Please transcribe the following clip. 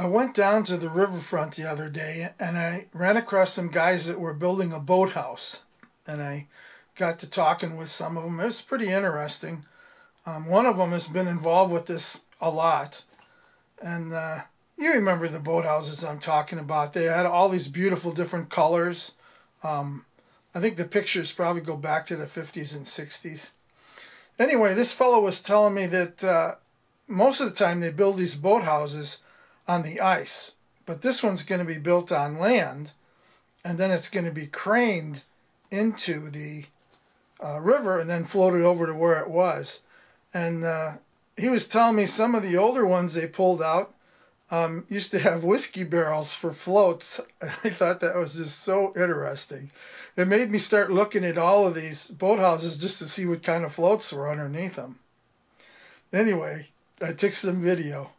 I went down to the riverfront the other day and I ran across some guys that were building a boathouse. And I got to talking with some of them. It was pretty interesting. One of them has been involved with this a lot. And you remember the boathouses I'm talking about. They had all these beautiful different colors. I think the pictures probably go back to the 50s and 60s. Anyway, this fellow was telling me that most of the time they build these boathouses on the ice, but this one's going to be built on land, and then it's going to be craned into the river and then floated over to where it was. And he was telling me some of the older ones they pulled out used to have whiskey barrels for floats. I thought that was just so interesting. It made me start looking at all of these boathouses just to see what kind of floats were underneath them. Anyway, I took some video.